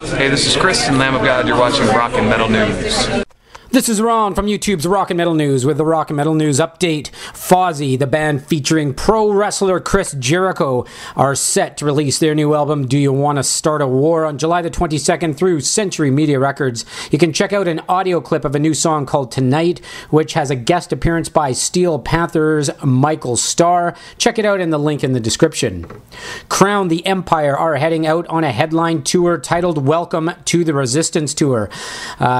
Hey, this is Chris and Lamb of God. You're watching Rock and Metal News. This is Ron from YouTube's Rock and Metal News with the Rock and Metal News update. Fozzy, the band featuring pro wrestler Chris Jericho, are set to release their new album, Do You Wanna Start a War, on July the 22nd through Century Media Records. You can check out an audio clip of a new song called Tonite, which has a guest appearance by Steel Panther's Michael Starr. Check it out in the link in the description. Crown the Empire are heading out on a headline tour titled Welcome to the Resistance Tour.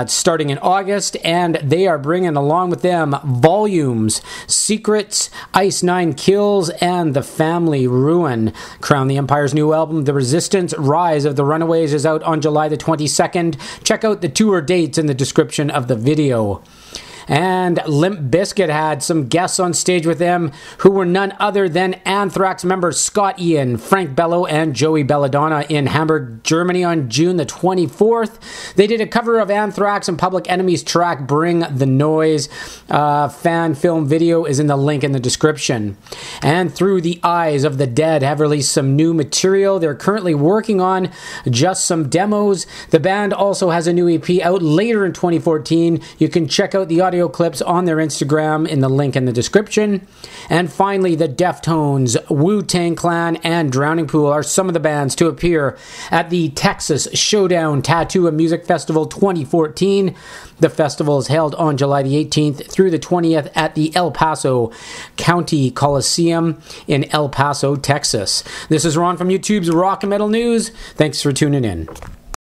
Starting in August, and they are bringing along with them Volumes, Secrets, Ice Nine Kills, and The Family Ruin. Crown the Empire's new album, The Resistance: Rise of the Runaways, is out on July the 22nd. Check out the tour dates in the description of the video. And Limp Bizkit had some guests on stage with them who were none other than Anthrax members Scott Ian, Frank Bello, and Joey Belladonna in Hamburg, Germany on June the 24th. They did a cover of Anthrax and Public Enemy's track Bring the Noise. Fan film video is in the link in the description. And Through the Eyes of the Dead have released some new material. They're currently working on just some demos. The band also has a new EP out later in 2014. You can check out the audio clips on their Instagram in the link in the description. And finally, the Deftones, Wu-Tang Clan, and Drowning Pool are some of the bands to appear at the Texas Showdown Tattoo and Music Festival 2014. The festival is held on July the 18th through the 20th at the El Paso County Coliseum in El Paso, Texas. This is Ron from YouTube's Rock and Metal News. Thanks for tuning in.